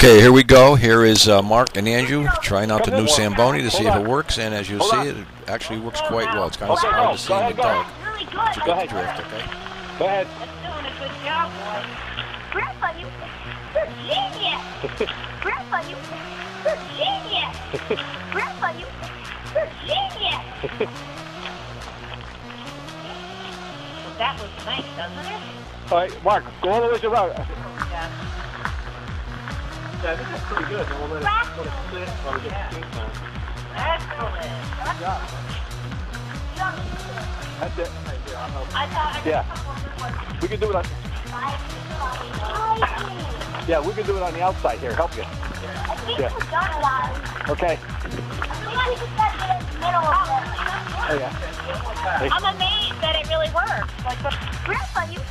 Okay, here we go. Here is Mark and Andrew trying out the new Samboni to see if it works, and as you see, it actually works quite well. It's kind of hard to see in the dark. Go ahead. Go ahead. That's doing a good job, boy. Grandpa, you're genius. Grandpa, you're genius. Grandpa, you're genius. Well, that was nice, doesn't it? All right, Mark, go all the way to the route. Yeah. Yeah, I think that's pretty good. We'll let it sit while we get the paint on. Excellent. Good job. That's it. Yeah. We can do it on... Yeah, we can do it on the outside here. Help you. I think we've done a lot. Okay. I think we just got to get in the middle of it. Oh, yeah. I'm amazed that it really works. Like, Grandpa, you're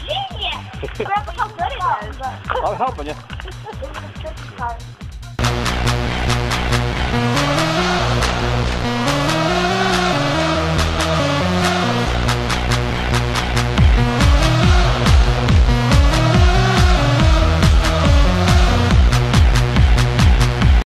genius. Grandpa, how good it is. I'm helping you. This is